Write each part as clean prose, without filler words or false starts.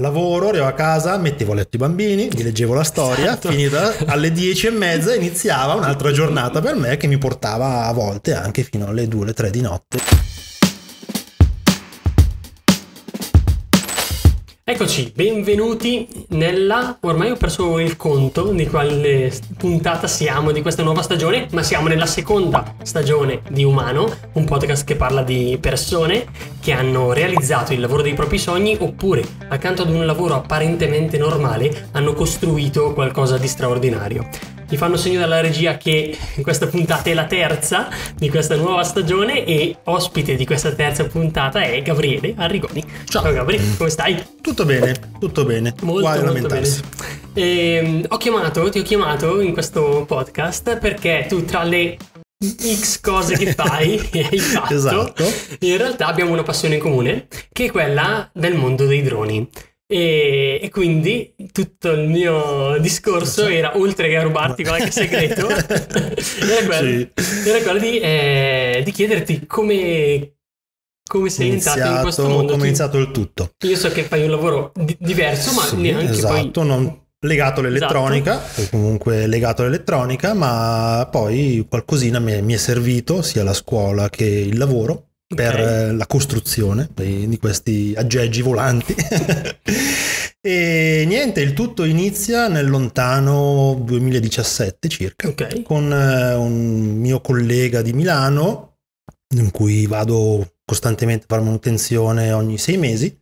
lavoro, arrivo a casa, mettevo a letto i bambini, gli leggevo la storia, esatto. Finita alle 10:30 iniziava un'altra giornata per me che mi portava a volte anche fino alle 2, alle 3 di notte. Eccoci, benvenuti nella, ormai ho perso il conto di quale puntata siamo di questa nuova stagione, ma siamo nella seconda stagione di Umano, un podcast che parla di persone che hanno realizzato il lavoro dei propri sogni oppure, accanto ad un lavoro apparentemente normale, hanno costruito qualcosa di straordinario. Mi fanno segno dalla regia che questa puntata è la terza di questa nuova stagione e ospite di questa terza puntata è Gabriele Arrigoni. Ciao Gabriele, come stai? Tutto bene, molto bene. Ti ho chiamato in questo podcast perché tu tra le X cose che fai e hai fatto, esatto. In realtà abbiamo una passione in comune che è quella del mondo dei droni. E quindi tutto il mio discorso era, oltre che a rubarti qualche segreto, era quello di chiederti come sei entrato in questo mondo. Come è iniziato il tutto. Io so che fai un lavoro diverso, ma sì, neanche esatto, poi... non legato all'elettronica, esatto. Comunque legato all'elettronica, ma poi qualcosina mi è servito sia la scuola che il lavoro. Per la costruzione di questi aggeggi volanti. E niente, il tutto inizia nel lontano 2017 circa, con un mio collega di Milano in cui vado costantemente a fare manutenzione ogni 6 mesi,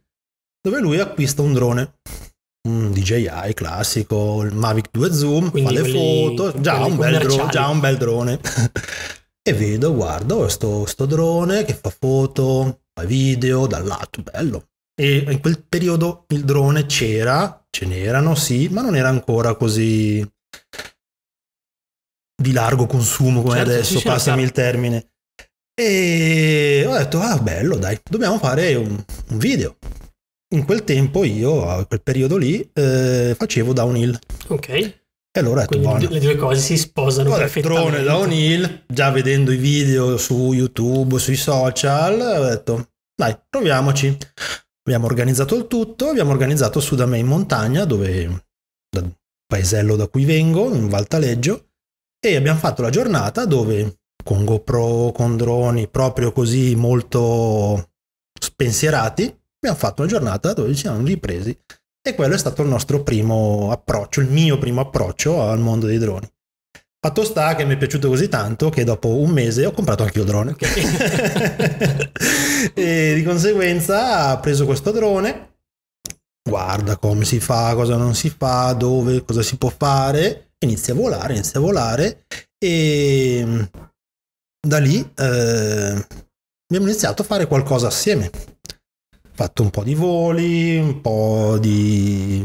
dove lui acquista un drone, un DJI classico, il Mavic 2 Zoom. Quindi fa le foto, già un bel drone. E vedo, guardo sto drone che fa foto, fa video dal lato, bello. E in quel periodo il drone ce n'erano sì, ma non era ancora così di largo consumo come adesso, passami il termine. E ho detto, bello dai, dobbiamo fare un video. In quel tempo io, a quel periodo lì, facevo downhill. Ok. E allora ho detto, buono. Le due cose si sposano perfettamente. Drone downhill, già vedendo i video su YouTube, sui social, ho detto, dai, proviamoci. Abbiamo organizzato il tutto, abbiamo organizzato su da me in montagna, dove dal paesello da cui vengo, in Valtaleggio, e abbiamo fatto la giornata dove con GoPro, con droni, proprio così molto spensierati, abbiamo fatto una giornata dove ci siamo ripresi. E quello è stato il nostro primo approccio, il mio primo approccio al mondo dei droni. Fatto sta che mi è piaciuto così tanto che dopo un mese ho comprato anche io il drone. Okay. E di conseguenza ho preso questo drone, guarda come si fa, cosa non si fa, dove, cosa si può fare, inizia a volare e da lì abbiamo iniziato a fare qualcosa assieme. Fatto un po' di voli, un po' di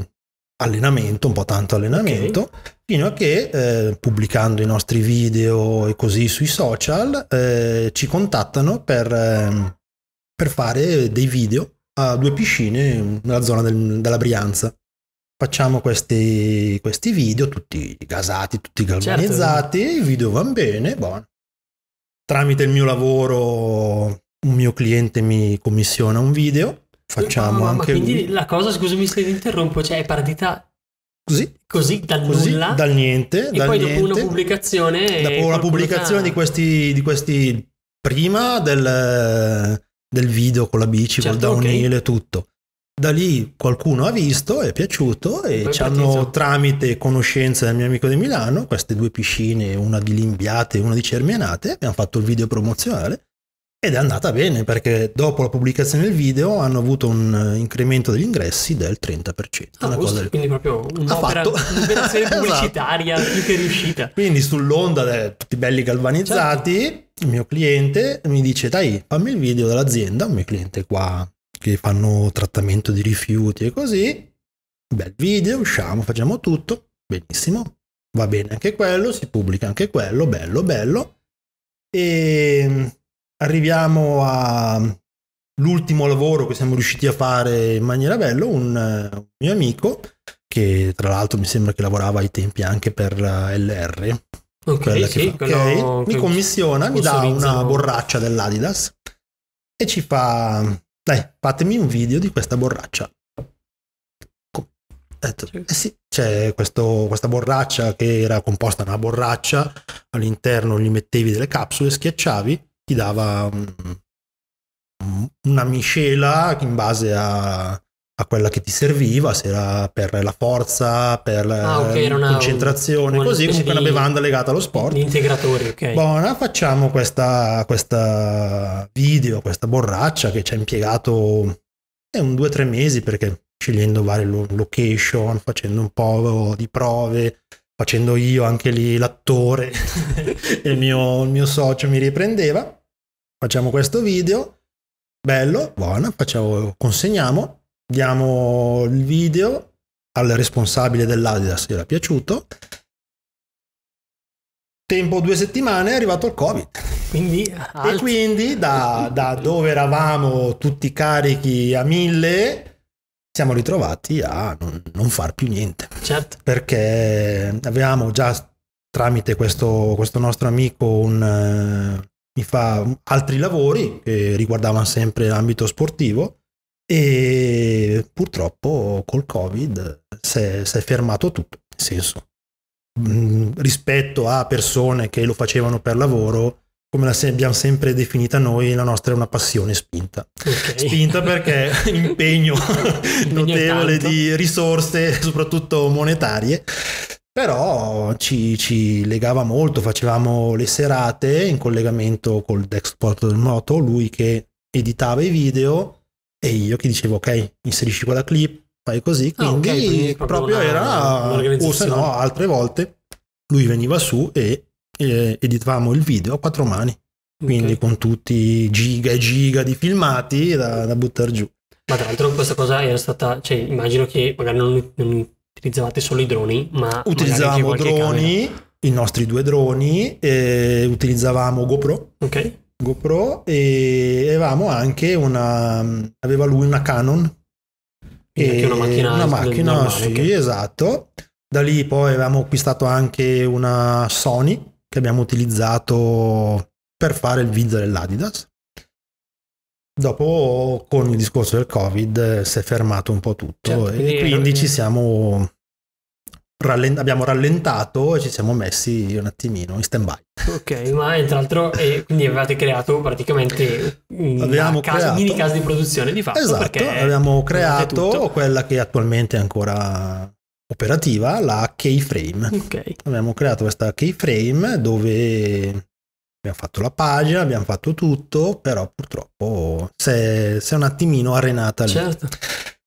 allenamento, un po' tanto allenamento, fino a che pubblicando i nostri video e così sui social ci contattano per fare dei video a 2 piscine nella zona della Brianza. Facciamo questi video tutti gasati, tutti galvanizzati, certo. I video vanno bene, buono. Tramite il mio lavoro... un mio cliente mi commissiona un video, facciamo anche... Ma quindi la cosa, scusami se ti interrompo, cioè è partita così dal nulla? Dal niente. E poi dopo una pubblicazione... Dopo la pubblicazione di questi prima del video con la bici, certo, col downhill e tutto. Da lì qualcuno ha visto, è piaciuto e poi ci hanno, tramite conoscenza del mio amico di Milano, queste 2 piscine, una di Limbiate e una di Cermianate, abbiamo fatto il video promozionale. Ed è andata bene perché dopo la pubblicazione del video hanno avuto un incremento degli ingressi del 30%. Quindi proprio un'operazione pubblicitaria più che riuscita. Quindi sull'onda, tutti belli galvanizzati, certo. Il mio cliente mi dice, dai, fammi il video dell'azienda, un mio cliente qua che fanno trattamento di rifiuti e così, bel video, usciamo, facciamo tutto, benissimo, va bene anche quello, si pubblica anche quello, bello. E... arriviamo all'ultimo lavoro che siamo riusciti a fare in maniera bella, un mio amico che tra l'altro mi sembra che lavorava ai tempi anche per LR, mi commissiona, mi dà una borraccia dell'Adidas e ci fa, dai, fatemi un video di questa borraccia. Sì, c'è questa borraccia che era composta da una borraccia, all'interno gli mettevi delle capsule, schiacciavi, ti dava una miscela in base a quella che ti serviva, se era per la forza, per la concentrazione, così come una bevanda legata allo sport. Gli integratori, ok. Buona, facciamo questa video, questa borraccia che ci ha impiegato un 2-3 mesi, perché scegliendo varie location, facendo un po' di prove, facendo io anche lì l'attore, il mio socio mi riprendeva. Facciamo questo video, bello, buona, consegniamo. Diamo il video al responsabile dell'Adidas, gli era piaciuto. Tempo 2 settimane, è arrivato il Covid. Quindi da dove eravamo tutti carichi a 1000, siamo ritrovati a non far più niente. Certo. Perché avevamo già, tramite questo nostro amico, mi fa altri lavori che riguardavano sempre l'ambito sportivo. E purtroppo col Covid si è fermato tutto, nel senso, rispetto a persone che lo facevano per lavoro, come la abbiamo sempre definita noi, la nostra è una passione spinta. Okay. Spinta perché impegno notevole di risorse, soprattutto monetarie, però ci legava molto, facevamo le serate in collegamento col Dexport del moto, lui che editava i video, e io che dicevo ok, inserisci quella clip, fai così, quindi proprio era, o se no altre volte lui veniva su e editavamo il video a 4 mani, quindi con tutti giga e giga di filmati da buttare giù. Ma tra l'altro questa cosa era stata, cioè immagino che magari non utilizzavate solo i droni, ma utilizzavamo droni, i nostri 2 droni, utilizzavamo GoPro e avevamo anche aveva lui una Canon, e una macchina normale, sì, okay, esatto. Da lì poi avevamo acquistato anche una Sony che abbiamo utilizzato per fare il video dell'Adidas. Dopo, con il discorso del Covid, si è fermato un po' tutto, certo, e quindi ci siamo abbiamo rallentato e ci siamo messi un attimino in stand by. Ok, ma tra l'altro quindi avevate creato praticamente mini casa di produzione di fatto. Esatto, abbiamo creato quella che attualmente è ancora operativa, la Keyframe. Okay. Abbiamo creato questa Keyframe dove abbiamo fatto la pagina, abbiamo fatto tutto, però purtroppo si è un attimino arenata lì. Certo.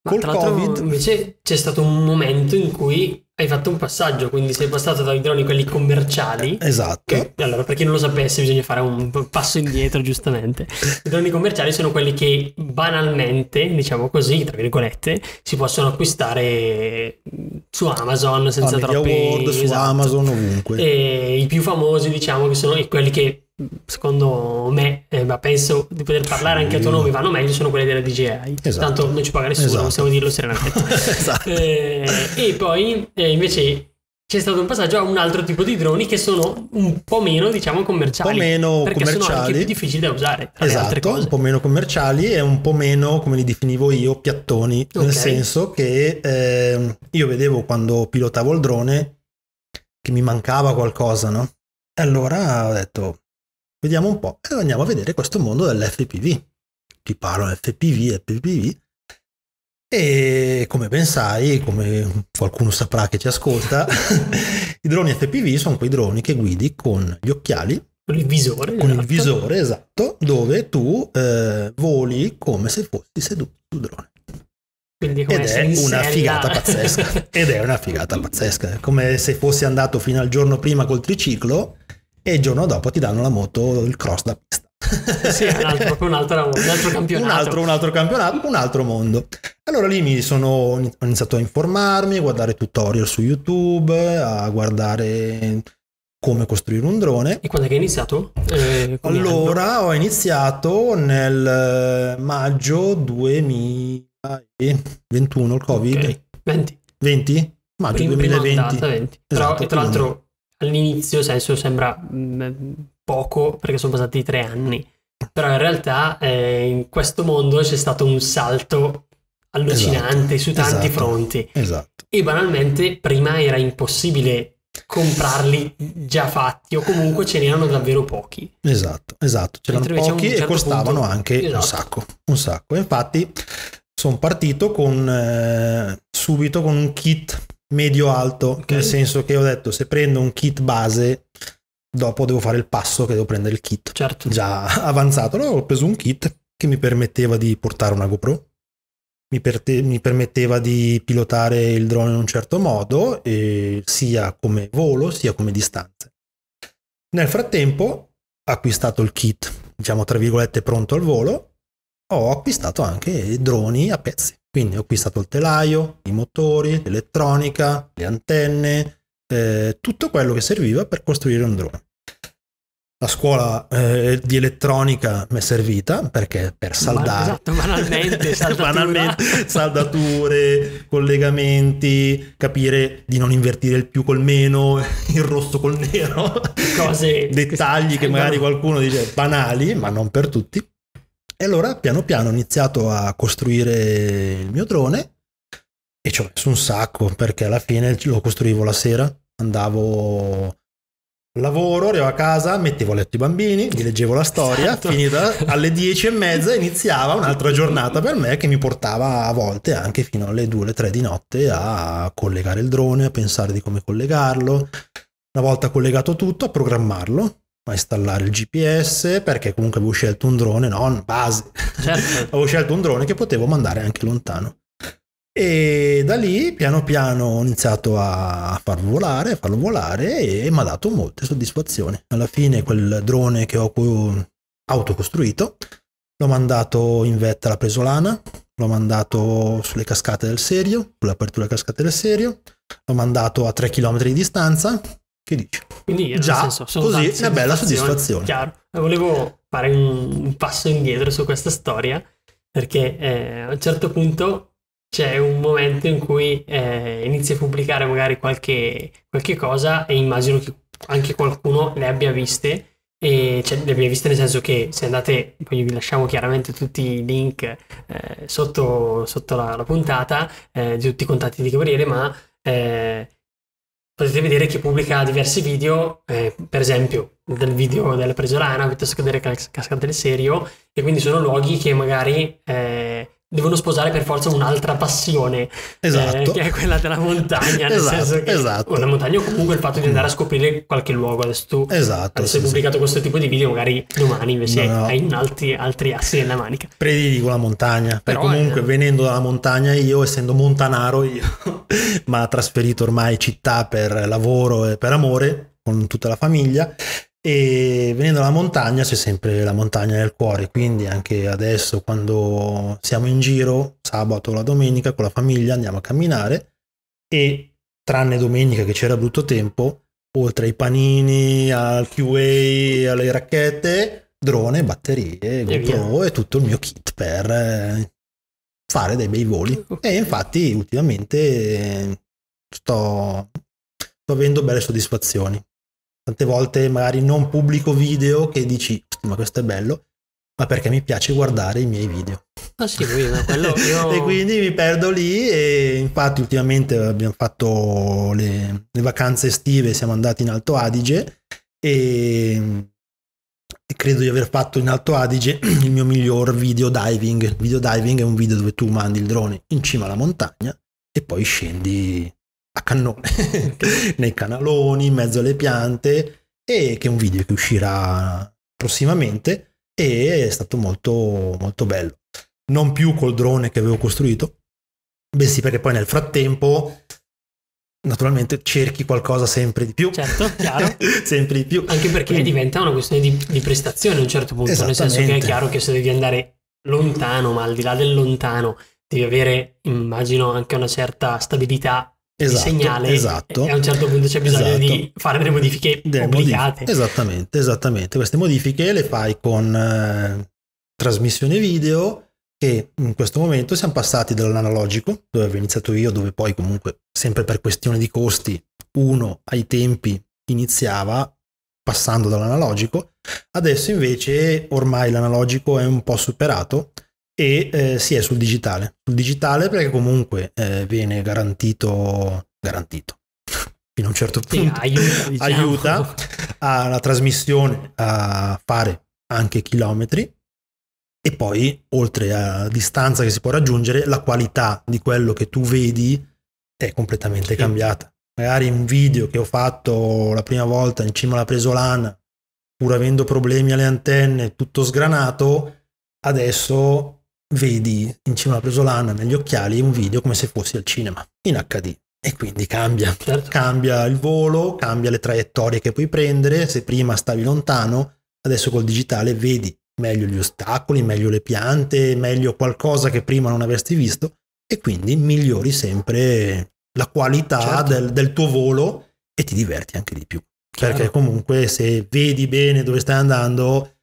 Ma tra l'altro invece c'è stato un momento in cui hai fatto un passaggio, quindi sei passato dai droni quelli commerciali. Esatto. Che, allora, per chi non lo sapesse, bisogna fare un passo indietro, giustamente. I droni commerciali sono quelli che banalmente, diciamo così, tra virgolette, si possono acquistare su Amazon senza troppi... World, esatto, su Amazon, ovunque. E i più famosi, diciamo, che sono quelli che, secondo me, ma penso di poter parlare anche a tuo nome, vanno meglio, sono quelle della DJI. Esatto. Tanto non ci paga nessuno, esatto, possiamo dirlo serenamente. Esatto. E poi invece c'è stato un passaggio a un altro tipo di droni che sono un po' meno, diciamo, commerciali. Un po' meno perché commerciali, sono anche più difficili da usare, tra, esatto, le altre cose. Un po' meno commerciali e un po' meno, come li definivo io, piattoni. Okay. Nel senso che io vedevo, quando pilotavo il drone, che mi mancava qualcosa, no? E allora ho detto, vediamo un po', e andiamo a vedere questo mondo dell'FPV. Ti parlo FPV, e come ben sai, come qualcuno saprà che ci ascolta, i droni FPV sono quei droni che guidi con gli occhiali, con il visore, esatto, dove tu voli come se fossi seduto sul drone. Quindi come ed è una figata pazzesca, come se fossi andato fino al giorno prima col triciclo e il giorno dopo ti danno la moto, il cross da pista. Sì, un altro campionato. Un altro campionato, un altro mondo. Allora lì ho iniziato a informarmi, a guardare tutorial su YouTube, a guardare come costruire un drone. E quando è che hai iniziato? Allora ho iniziato nel maggio 2021, il Covid. Okay. 20? Maggio 2020. Andata, 20. Esatto, tra l'altro... All'inizio, senso, sembra poco perché sono passati 3 anni, però in realtà in questo mondo c'è stato un salto allucinante, esatto, su tanti fronti. Esatto. e banalmente prima era impossibile comprarli già fatti, o comunque ce n'erano davvero pochi. Esatto, c'erano pochi e costavano anche un sacco. Infatti sono partito con subito con un kit medio alto, nel senso che ho detto, se prendo un kit base dopo devo fare il passo che devo prendere il kit già avanzato. Allora ho preso un kit che mi permetteva di portare una GoPro, mi permetteva di pilotare il drone in un certo modo, sia come volo sia come distanze. Nel frattempo ho acquistato il kit, diciamo tra virgolette, pronto al volo. Ho acquistato anche droni a pezzi, quindi ho acquistato il telaio, i motori, l'elettronica, le antenne, tutto quello che serviva per costruire un drone. La scuola di elettronica mi è servita perché per saldare, banalmente saldature, collegamenti, capire di non invertire il più col meno, il rosso col nero, cose, dettagli che magari qualcuno dice banali, ma non per tutti. E allora piano piano ho iniziato a costruire il mio drone e ci ho messo un sacco, perché alla fine lo costruivo la sera, andavo lavoro, arrivavo a casa, mettevo a letto i bambini, gli leggevo la storia, finita alle 10:30 iniziava un'altra giornata per me, che mi portava a volte anche fino alle 2 o 3 di notte a collegare il drone, a pensare di come collegarlo, una volta collegato tutto a programmarlo, a installare il GPS, perché comunque avevo scelto un drone non base, avevo scelto un drone che potevo mandare anche lontano. E da lì piano piano ho iniziato a farlo volare e mi ha dato molte soddisfazioni. Alla fine quel drone che ho autocostruito l'ho mandato in vetta alla Presolana, l'ho mandato sulle cascate del Serio, sull'apertura delle cascate del Serio, l'ho mandato a 3 km di distanza. Che dici? Quindi già così è una bella soddisfazione. Chiaro. Volevo fare un passo indietro su questa storia, perché a un certo punto c'è un momento in cui inizi a pubblicare magari qualche cosa, e immagino che anche qualcuno le abbia viste, e cioè, le abbia viste nel senso che, se andate, poi vi lasciamo chiaramente tutti i link sotto la puntata, di tutti i contatti di Gabriele, ma potete vedere che pubblica diversi video, per esempio del video della Presolana, piuttosto che delle cascate del Serio, e quindi sono luoghi che magari devono sposare per forza un'altra passione, che è quella della montagna, nel senso che o la montagna, o comunque il fatto di andare a scoprire qualche luogo. Adesso tu adesso hai pubblicato questo tipo di video, magari domani invece hai altri assi nella manica. Prediligo la montagna, però comunque venendo dalla montagna, io essendo montanaro ma trasferito ormai città per lavoro e per amore con tutta la famiglia, e venendo dalla montagna c'è sempre la montagna nel cuore, quindi anche adesso quando siamo in giro sabato o la domenica con la famiglia andiamo a camminare, e tranne domenica che c'era brutto tempo, oltre ai panini, al QA, alle racchette, drone, batterie, GoPro e tutto il mio kit per fare dei bei voli. E infatti ultimamente sto avendo belle soddisfazioni. Tante volte magari non pubblico video che dici, ma questo è bello, ma perché mi piace guardare i miei video. E quindi mi perdo lì. E infatti ultimamente abbiamo fatto le vacanze estive, siamo andati in Alto Adige, e credo di aver fatto in Alto Adige il mio miglior video diving. Il video diving è un video dove tu mandi il drone in cima alla montagna e poi scendi a cannone nei canaloni, in mezzo alle piante, e che è un video che uscirà prossimamente, e è stato molto molto bello. Non più col drone che avevo costruito, bensì perché poi nel frattempo naturalmente cerchi qualcosa sempre di più, sempre di più, anche perché diventa una questione di prestazione a un certo punto, nel senso che è chiaro che se devi andare lontano, ma al di là del lontano devi avere, immagino, anche una certa stabilità di segnale, e a un certo punto c'è bisogno di fare delle modifiche obbligate. Esattamente, queste modifiche le fai con trasmissione video, che in questo momento siamo passati dall'analogico, dove avevo iniziato io, dove poi comunque sempre per questione di costi uno ai tempi iniziava passando dall'analogico. Adesso invece ormai l'analogico è un po' superato, e si è sul digitale. Sul digitale perché comunque viene garantito fino a un certo punto, sì, aiuta, diciamo. Aiuta alla trasmissione a fare anche chilometri, e poi oltre a distanza che si può raggiungere, la qualità di quello che tu vedi è completamente sì. cambiata. Magari un video che ho fatto la prima volta in cima alla Presolana, pur avendo problemi alle antenne, tutto sgranato, adesso vedi in cima alla Presolana negli occhiali un video come se fossi al cinema in HD, e quindi cambia, certo. Cambia il volo, cambia le traiettorie che puoi prendere. Se prima stavi lontano, adesso col digitale vedi meglio gli ostacoli, meglio le piante, meglio qualcosa che prima non avresti visto, e quindi migliori sempre la qualità certo. del tuo volo, e ti diverti anche di più. Chiaro. Perché comunque se vedi bene dove stai andando,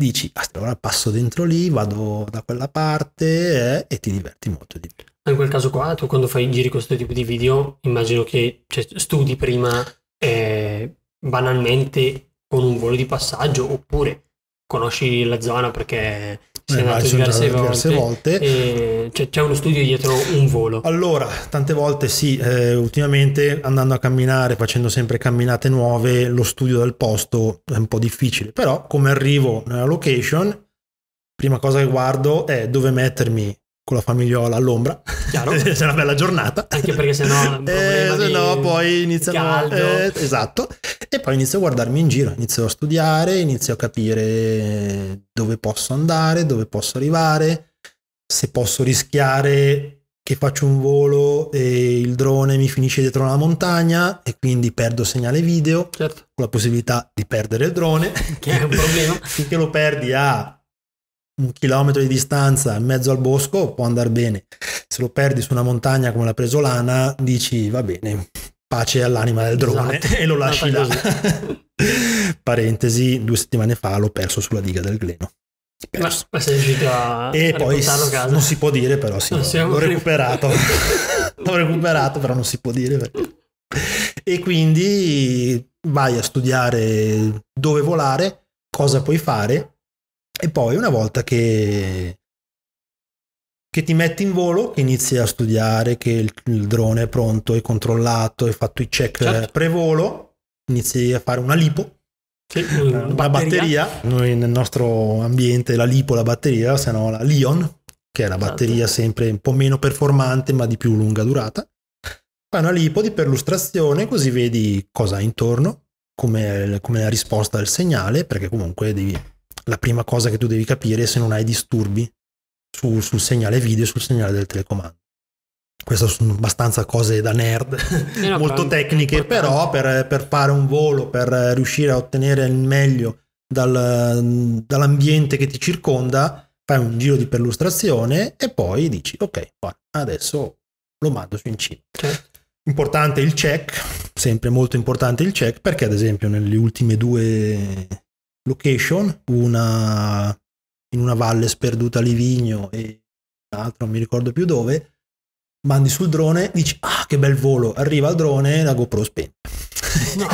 dici allora passo dentro lì, vado da quella parte, e ti diverti molto di più. In quel caso qua tu, quando fai in giri questo tipo di video, immagino che studi prima banalmente con un volo di passaggio, oppure conosci la zona perché sei andato diverse volte. C'è uno studio dietro un volo. Allora, tante volte sì, ultimamente andando a camminare, facendo sempre camminate nuove, lo studio del posto è un po' difficile, però come arrivo nella location, prima cosa che guardo è dove mettermi con la famigliola all'ombra. Chiaro. C'è una bella giornata, anche perché sennò poi inizia caldo. Esatto, e poi inizio a guardarmi in giro, inizio a studiare, inizio a capire dove posso andare, dove posso arrivare, se posso rischiare che faccio un volo e il drone mi finisce dietro una montagna e quindi perdo segnale video, certo. Con la possibilità di perdere il drone, che è un problema. Finché lo perdi a 1 chilometro di distanza in mezzo al bosco può andare bene, se lo perdi su una montagna come la Presolana dici va bene, pace all'anima del drone, esatto. E lo lasci là. Parentesi, 2 settimane fa l'ho perso sulla diga del Gleno. Ma sei riuscito a poi a casa? Non si può dire, però sì, l'ho recuperato. L'ho recuperato, però non si può dire perché. E quindi vai a studiare dove volare, cosa puoi fare. E poi una volta che ti metti in volo, che inizi a studiare, che il drone è pronto, è controllato, hai fatto i check certo. Pre-volo, inizi a fare una LiPo, sì, una batteria. Noi nel nostro ambiente la LiPo, la batteria, se no la LiOn, che è la batteria esatto. sempre un po' meno performante ma di più lunga durata. Fai una LiPo di perlustrazione, così vedi cosa hai intorno, come la risposta del segnale, perché comunque devi... La prima cosa che tu devi capire è se non hai disturbi sul segnale video e sul segnale del telecomando. Queste sono abbastanza cose da nerd, molto tecniche, però per fare un volo, per riuscire a ottenere il meglio dall'ambiente che ti circonda, fai un giro di perlustrazione e poi dici ok, adesso lo mando su in cima. Certo. Importante il check, sempre molto importante il check, perché ad esempio nelle ultime 2 location, una in una valle sperduta a Livigno e un'altra non mi ricordo più dove, mandi sul drone, dici ah che bel volo, arriva il drone, la GoPro spegne, no.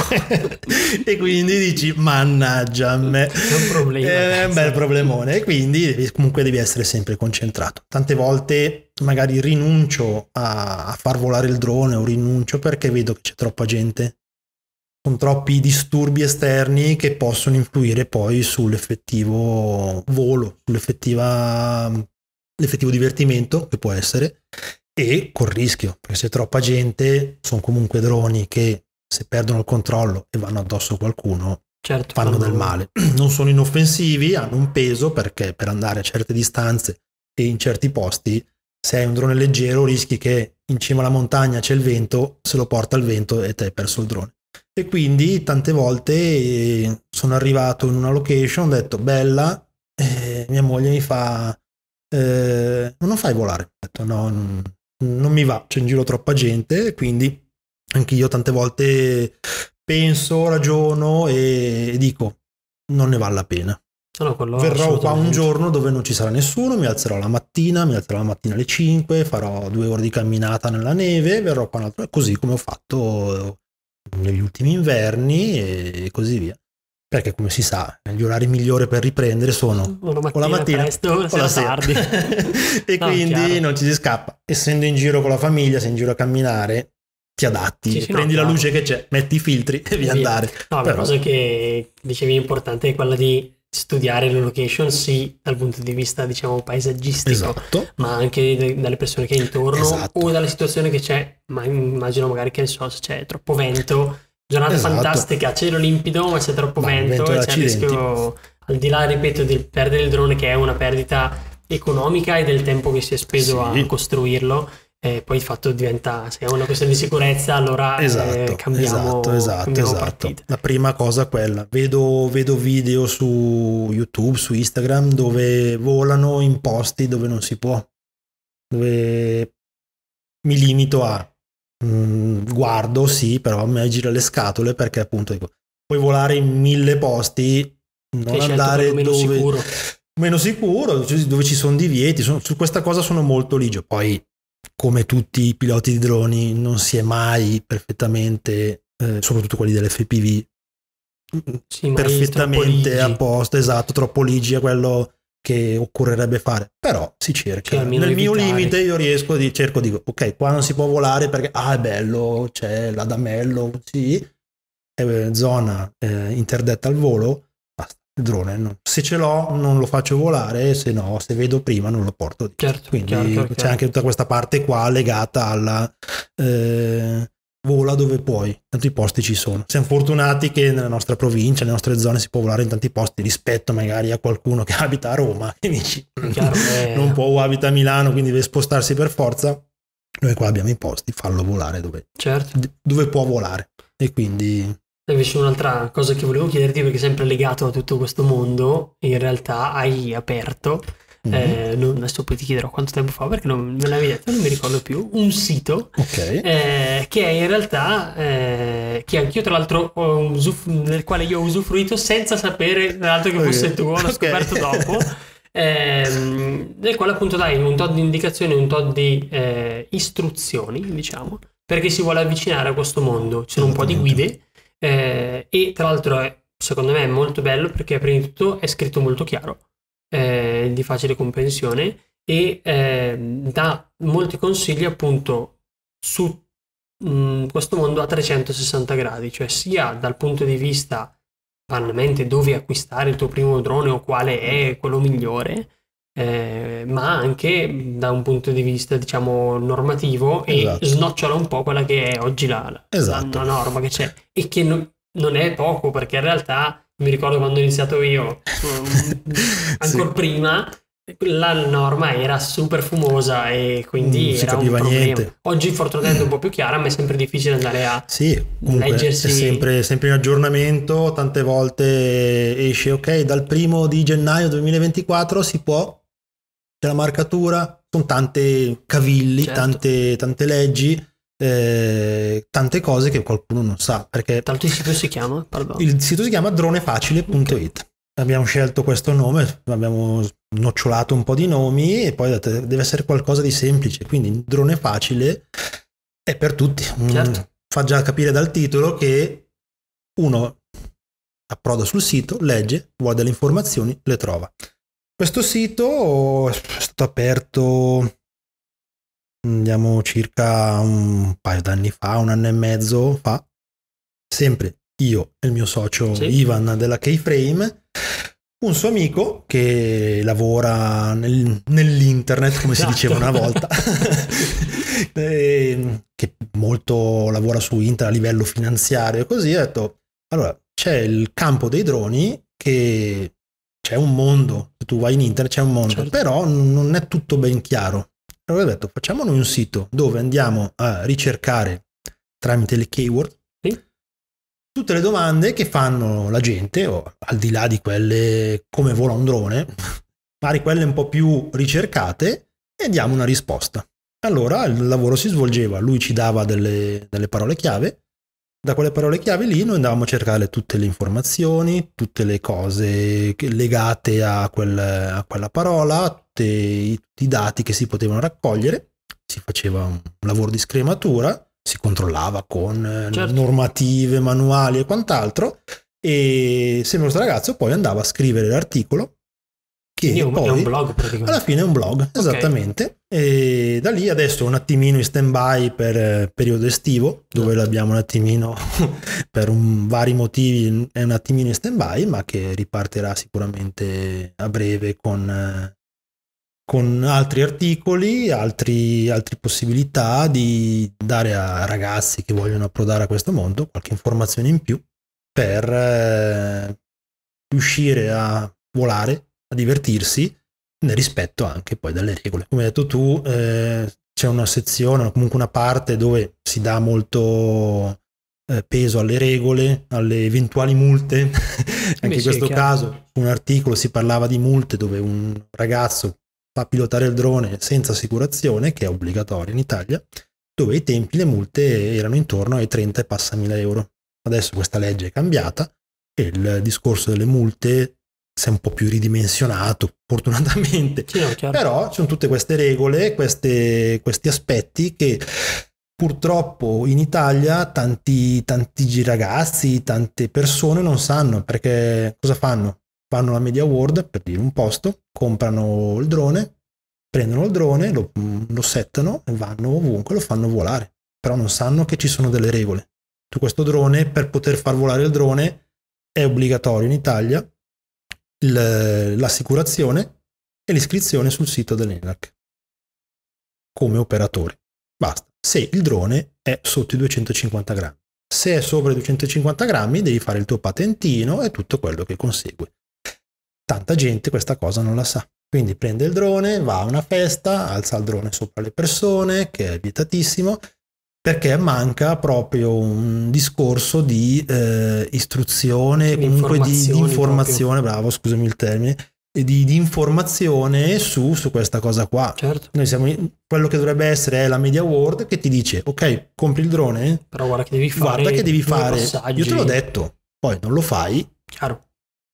E quindi dici mannaggia a me, è un problema, è un bel problemone, e quindi comunque devi essere sempre concentrato. Tante volte magari rinuncio a far volare il drone, o rinuncio perché vedo che c'è troppa gente, con troppi disturbi esterni che possono influire poi sull'effettivo volo, sull'effettivo divertimento che può essere, e col rischio, perché se troppa gente sono comunque droni che se perdono il controllo e vanno addosso a qualcuno certo, fanno del male. Non sono inoffensivi, hanno un peso, perché per andare a certe distanze e in certi posti, se hai un drone leggero rischi che in cima alla montagna c'è il vento, se lo porta il vento e te hai perso il drone. E quindi tante volte sono arrivato in una location, ho detto bella, mia moglie mi fa non lo fai volare, ho detto no, non mi va, c'è in giro troppa gente. Quindi anche io tante volte penso, ragiono e dico non ne vale la pena, verrò qua un giorno dove non ci sarà nessuno, mi alzerò la mattina alle 5, farò 2 ore di camminata nella neve, verrò qua un altro, così come ho fatto negli ultimi inverni e così via. perché come si sa gli orari migliori per riprendere sono o la mattina presto, o la sera tardi. E no, quindi chiaro, non ci si scappa. Essendo in giro con la famiglia, sei in giro a camminare, ti adatti, prendi la luce che c'è, metti i filtri e via andare. No, però la cosa che dicevi importante è quella di studiare le location, sì, dal punto di vista diciamo paesaggistico, esatto, ma anche dalle persone che è intorno, esatto, o dalla situazione che c'è. Ma immagino magari che se c'è troppo vento, giornata esatto, fantastica, cielo limpido, ma c'è troppo vento e c'è il rischio, al di là, ripeto, di perdere il drone, che è una perdita economica e del tempo che si è speso a costruirlo. E poi il fatto diventa, se è una questione di sicurezza, allora cambiamo partita. La prima cosa è quella. Vedo video su YouTube, su Instagram, dove volano in posti dove non si può, dove mi limito a guardo, sì, però a me gira le scatole, perché appunto dico, puoi volare in 1000 posti, non andare dove meno sicuro, dove ci sono divieti. Su questa cosa sono molto ligio. Poi, come tutti i piloti di droni, non si è mai perfettamente, soprattutto quelli dell'FPV, perfettamente a posto, esatto, troppo ligi a quello che occorrerebbe fare, però si cerca. Nel mio limite io cerco, dico, ok, qua non si può volare perché, è bello, c'è l'adamello, sì, è zona interdetta al volo, basta, il drone, no, se ce l'ho non lo faccio volare, se no, se vedo prima non lo porto. Certo, quindi c'è anche tutta questa parte qua legata alla vola dove puoi, tanti posti ci sono. Siamo fortunati che nella nostra provincia, nelle nostre zone, si può volare in tanti posti, rispetto magari a qualcuno che abita a Roma e dici, non può, o abita a Milano, quindi deve spostarsi per forza. Noi qua abbiamo i posti, farlo volare dove può volare. E quindi invece un'altra cosa che volevo chiederti, perché sempre legato a tutto questo mondo, in realtà hai aperto, adesso poi ti chiederò quanto tempo fa, perché non me l'avevi detto, non mi ricordo più, un sito, che è in realtà, che anch'io tra l'altro del quale io ho usufruito senza sapere tra l'altro che fosse tuo, l'ho scoperto dopo, del quale appunto dai un tot di indicazioni, un tot di istruzioni, diciamo, perché si vuole avvicinare a questo mondo. Ci sono un po' di guide, e tra l'altro secondo me è molto bello, perché prima di tutto è scritto molto chiaro, di facile comprensione, e dà molti consigli appunto su questo mondo a 360 gradi, cioè sia dal punto di vista banalmente dove acquistare il tuo primo drone o quale è quello migliore, ma anche da un punto di vista diciamo normativo, e snocciola un po' quella che è oggi la norma che c'è, e che non è poco, perché in realtà mi ricordo quando ho iniziato io ancora prima la norma era super fumosa e quindi era un problema. Niente. Oggi fortunatamente è un po' più chiara, ma è sempre difficile andare a leggersi. È sempre in aggiornamento, tante volte esce, ok, dal 1° gennaio 2024 si può, c'è la marcatura, con tante cavilli, tante leggi, tante cose che qualcuno non sa, perché tanto il sito si chiama dronefacile.it. Abbiamo scelto questo nome, abbiamo nocciolato un po' di nomi e poi deve essere qualcosa di semplice, quindi il drone facile è per tutti, fa già capire dal titolo che uno approda sul sito, legge, vuole delle informazioni, le trova. Questo sito è stato aperto, andiamo, circa un paio d'anni fa, 1 anno e mezzo fa, sempre io e il mio socio Ivan della Keyframe, un suo amico che lavora nell'internet, come si diceva una volta, che molto lavora su internet a livello finanziario e così, ha detto, allora c'è il campo dei droni, che c'è un mondo, se tu vai in internet c'è un mondo, però non è tutto ben chiaro. Allora ho detto, facciamo noi un sito dove andiamo a ricercare tramite le keyword tutte le domande che fanno la gente, o al di là di quelle come vola un drone, magari quelle un po' più ricercate, e diamo una risposta. Allora il lavoro si svolgeva, lui ci dava delle parole chiave, da quelle parole chiave lì noi andavamo a cercare tutte le informazioni, tutte le cose legate a quella parola, i dati che si potevano raccogliere. Si faceva un lavoro di scrematura, si controllava con normative, manuali e quant'altro, e sempre questo ragazzo poi andava a scrivere l'articolo che poi, è un blog praticamente. Alla fine è un blog, okay. Esattamente, e da lì adesso un attimino in stand by per periodo estivo, dove l'abbiamo un attimino per vari motivi è un attimino in stand by, ma che ripartirà sicuramente a breve con altri articoli, altre possibilità di dare a ragazzi che vogliono approdare a questo mondo qualche informazione in più per riuscire a volare, a divertirsi nel rispetto anche poi delle regole. Come hai detto tu, c'è una sezione, comunque una parte dove si dà molto peso alle regole, alle eventuali multe. Anche in questo caso un articolo si parlava di multe, dove un ragazzo fa pilotare il drone senza assicurazione, che è obbligatoria in Italia, dove ai tempi le multe erano intorno ai 30 e passa mila euro. Adesso questa legge è cambiata e il discorso delle multe si è un po' più ridimensionato, fortunatamente, però ci sono tutte queste regole, questi aspetti che purtroppo in Italia tanti ragazzi, tante persone non sanno, perché cosa fanno? Fanno la Media World, per dire un posto, comprano il drone, prendono il drone, lo settano e vanno ovunque, lo fanno volare, però non sanno che ci sono delle regole. Tu questo drone, per poter far volare il drone, è obbligatorio in Italia l'assicurazione e l'iscrizione sul sito dell'ENAC come operatore. Basta, se il drone è sotto i 250 grammi. Se è sopra i 250 grammi devi fare il tuo patentino e tutto quello che consegue. Tanta gente questa cosa non la sa, quindi prende il drone, va a una festa, alza il drone sopra le persone, che è vietatissimo, perché manca proprio un discorso di istruzione, comunque di informazione, bravo, scusami il termine, di informazione su questa cosa qua. Certo. Noi siamo quello che dovrebbe essere è la Media World, che ti dice ok, compri il drone, però guarda che devi fare, io te l'ho detto, poi non lo fai, chiaro,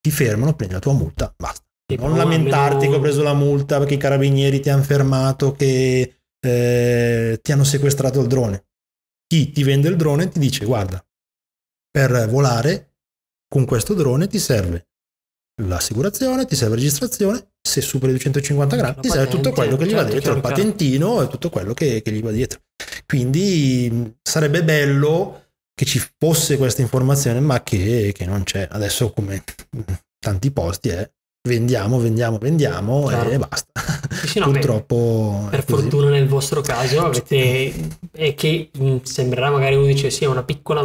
ti fermano, prendi la tua multa, basta. E non lamentarti che ho preso la multa perché i carabinieri ti hanno fermato, che ti hanno sequestrato il drone. Chi ti vende il drone ti dice guarda, per volare con questo drone ti serve l'assicurazione, ti serve la registrazione, se superi 250 grammi ti serve tutto quello che gli va dentro, il patentino e tutto quello che gli va dietro. Quindi sarebbe bello che ci fosse questa informazione, ma che non c'è. Adesso come tanti posti è vendiamo e basta. Sì, no, purtroppo per fortuna nel vostro caso avete, è che sembrerà magari uno dice sì, è una piccola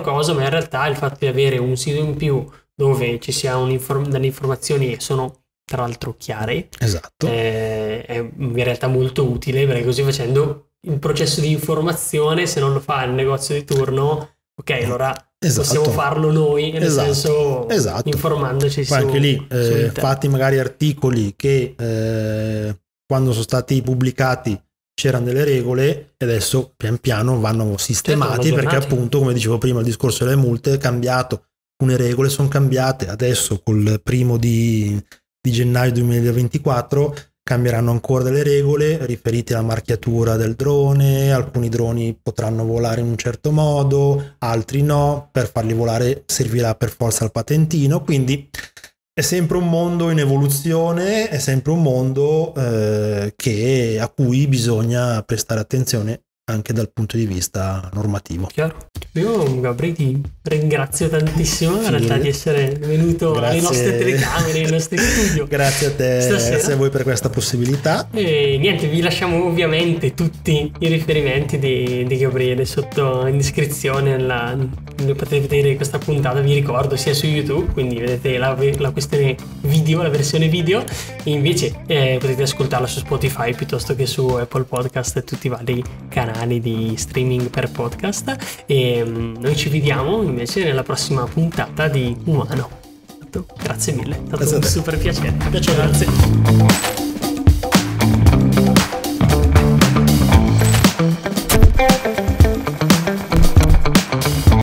cosa, ma in realtà il fatto di avere un sito in più dove ci siano delle informazioni che sono tra l'altro chiare, esatto, è in realtà molto utile, perché così facendo il processo di informazione, se non lo fa il negozio di turno, ok, allora possiamo farlo noi, nel senso informandoci su, anche lì fatti magari articoli che quando sono stati pubblicati c'erano delle regole e adesso pian piano vanno sistemati, perché appunto, come dicevo prima, il discorso delle multe è cambiato, alcune regole sono cambiate, adesso col primo di gennaio 2024 cambieranno ancora delle regole riferite alla marchiatura del drone, alcuni droni potranno volare in un certo modo, altri no, per farli volare servirà per forza il patentino, quindi è sempre un mondo in evoluzione, è sempre un mondo a cui bisogna prestare attenzione anche dal punto di vista normativo. Chiaro. Io, Gabriele, ti ringrazio tantissimo in realtà di essere venuto alle nostre telecamere, ai nostri studio. Grazie a te, grazie a voi per questa possibilità. E niente, vi lasciamo ovviamente tutti i riferimenti di Gabriele sotto in descrizione, dove potete vedere questa puntata, vi ricordo, sia su YouTube, quindi vedete la questione video, la versione video, e invece potete ascoltarla su Spotify piuttosto che su Apple Podcast e tutti i vari canali di streaming per podcast. E noi ci vediamo invece nella prossima puntata di Umano. Grazie mille, è stato un super piacere. Grazie.